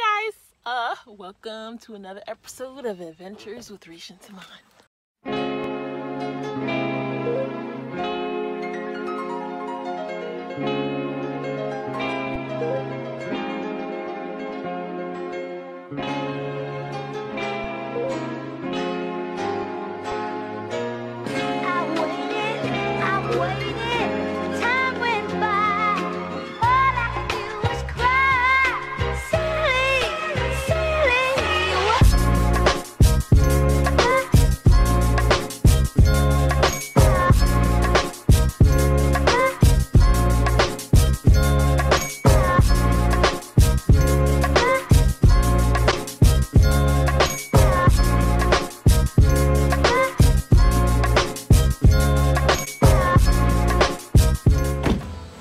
Hey guys, welcome to another episode of Adventures with Rish and Tamon.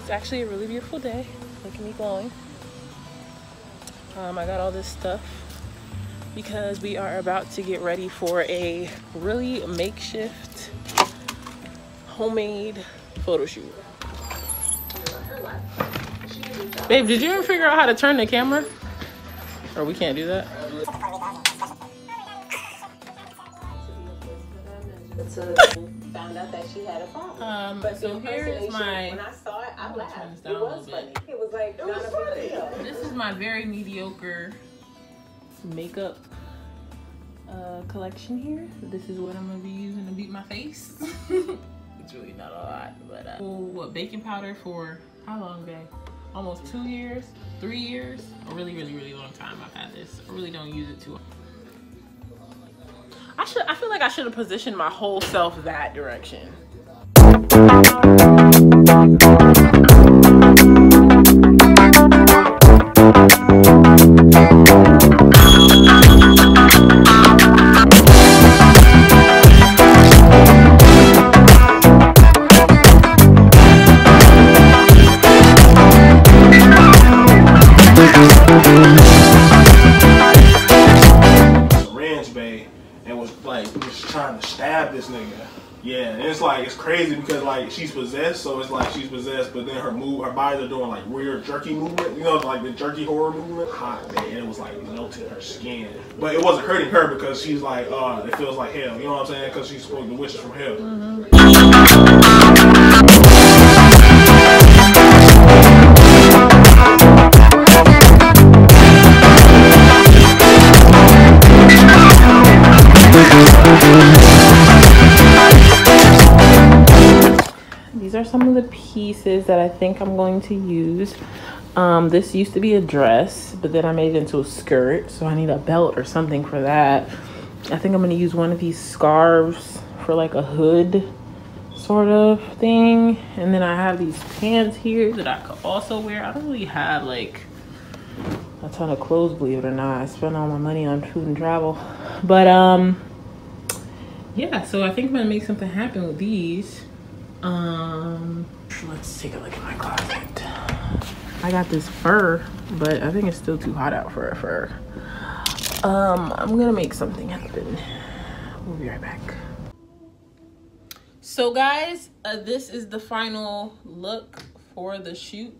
Actually a really beautiful day. Look at me glowing. I got all this stuff because we are about to get ready for a really makeshift homemade photo shoot. Babe, did you ever figure out how to turn the camera? Or we can't do that? Found out that she had a phone. But so here is my. When I saw it, I laughed. It was funny. It was like, it was funny. This is my very mediocre makeup collection here. This is what I'm gonna be using to beat my face. It's really not a lot, but what baking powder for how long, babe? Almost 2 years, 3 years, a really long time. I've had this. I really don't use it too. I feel like I should have positioned my whole self that direction. It's crazy because she's possessed, so it's like she's possessed, but then her bodies are doing weird jerky movement, like the jerky horror movement. Hot, man, it was melted her skin, but it wasn't hurting her because she's like, oh, it feels like hell, you know what I'm saying? Because she's supposed to wish from hell. These are some of the pieces that I think I'm going to use. This used to be a dress, but then I made it into a skirt, so I need a belt or something for that. I think I'm going to use one of these scarves for a hood sort of thing. And then I have these pants here that I could also wear. I don't really have a ton of clothes, believe it or not. I spent all my money on food and travel. But yeah, so I think I'm going to make something happen with these. Let's take a look at my closet. I got this fur, but I think it's still too hot out for a fur. I'm gonna make something happen. We'll be right back. So guys, this is the final look for the shoot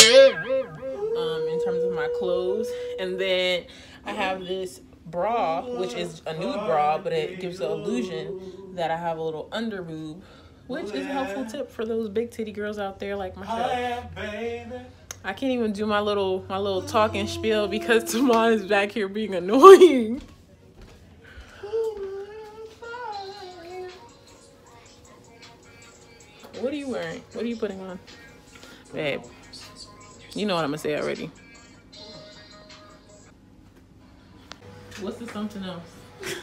in terms of my clothes. And then I have this bra, which is a nude bra, but it gives the illusion that I have a little under boob, which is a helpful tip for those big titty girls out there like myself. I can't even do my little talking spiel because Tamon is back here being annoying. What are you wearing? What are you putting on? Babe, you know what I'm gonna say already. What's the something else?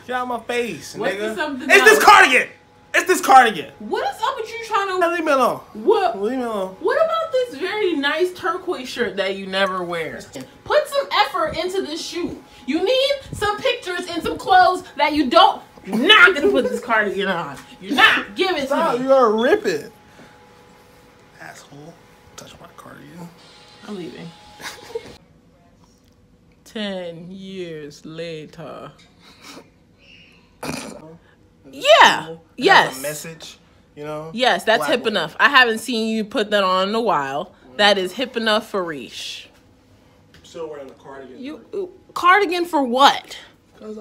Get out my face, nigga. What's the something else? It's this cardigan! It's this cardigan. What is up with you trying to... Leave me alone. What? Leave me alone. What about this very nice turquoise shirt that you never wear? Put some effort into this shoot. You need some pictures and some clothes that you don't... You're not going to put this cardigan on. You're not giving it to me. You're going to rip it. Asshole. Touch my cardigan. I'm leaving. 10 years later. Yeah. Yes. A message, you know. Yes, that's hip enough. I haven't seen you put that on in a while. That is hip enough for Rish. still wearing a cardigan. Cardigan for what? Because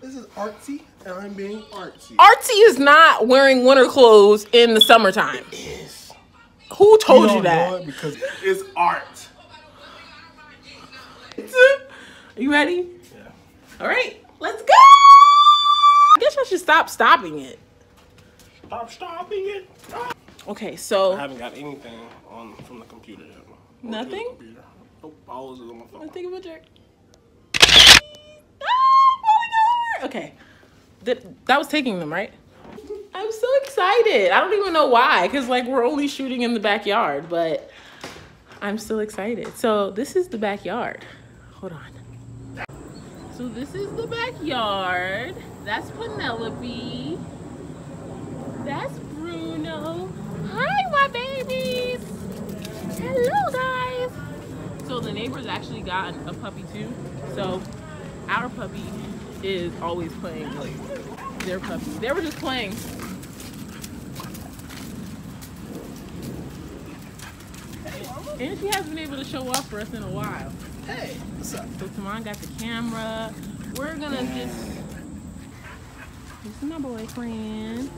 this is artsy, and I'm being artsy. Artsy is not wearing winter clothes in the summertime. It is. Who told you that? Know it because it's art. You ready? Yeah. All right, let's go. I guess I should stop stopping it. Stop stopping it. Stop. Okay, so I haven't got anything on from the computer yet. Nothing. Computer. Nope, all is on my phone. Nothing about jerk. Okay, that was taking them, right? I'm so excited. I don't even know why, because like we're only shooting in the backyard, but I'm still excited. So this is the backyard. Hold on. So this is the backyard. That's Penelope. That's Bruno. Hi, my babies. Hello, guys. So the neighbors actually got a puppy too. So our puppy is always playing with their puppy. They were just playing. Hey, and she hasn't been able to show up for us in a while. Hey, what's up? So Tamon got the camera. We're gonna just... This is my boyfriend.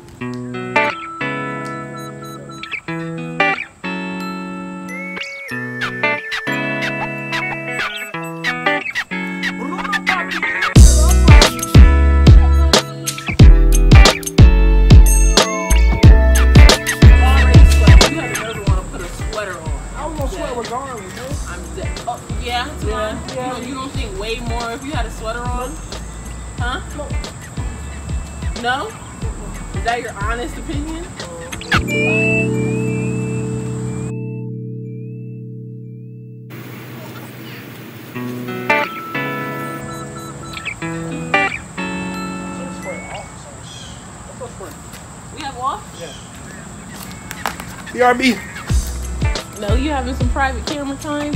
No? Is that your honest opinion? We have off? Yeah. BRB. No, you having some private camera time?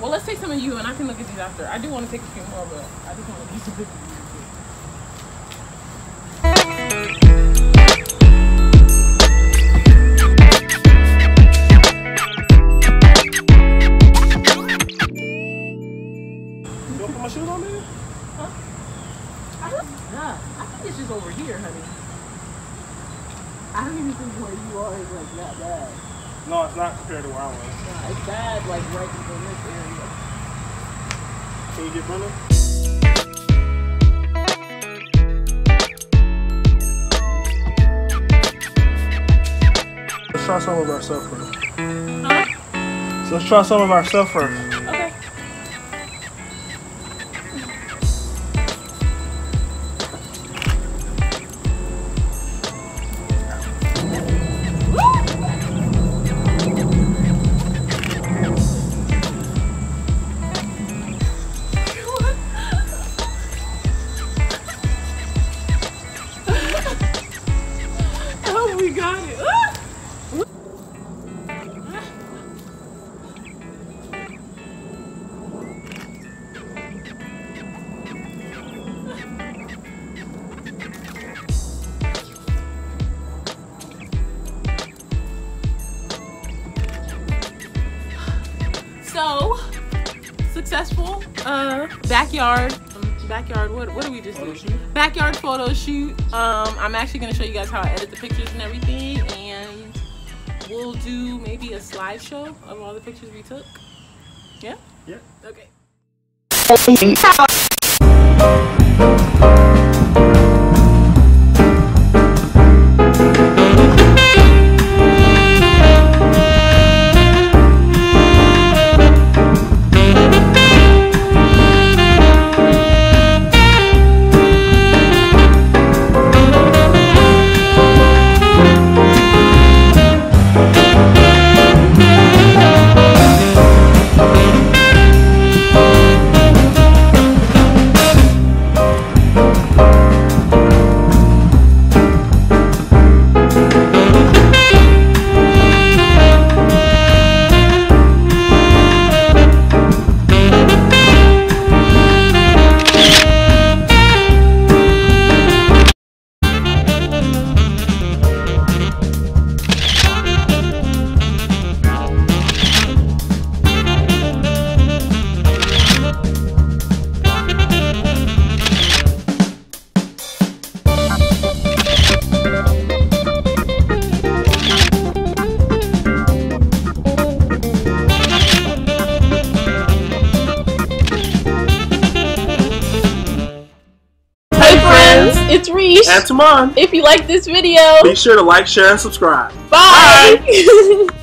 Well, let's take some of you, and I can look at these after. I do want to take a few more, but I just want to get some pictures. You don't put my shoes on, baby? Huh? I think it's just over here, honey. I don't even think where you are is like that bad. No, it's not compared to where I was. No, it's bad, like, right in this area. Can you get Brenna? Let's try some of our stuff first. Huh? So let's try some of our stuff first. Okay. So, successful backyard, what do we just do? Backyard photo shoot. I'm actually going to show you guys how I edit the pictures and everything, and we'll do maybe a slideshow of all the pictures we took. Yeah? Yeah. Okay. It's Rish. And Tamon. If you like this video, be sure to like, share, and subscribe. Bye. Bye.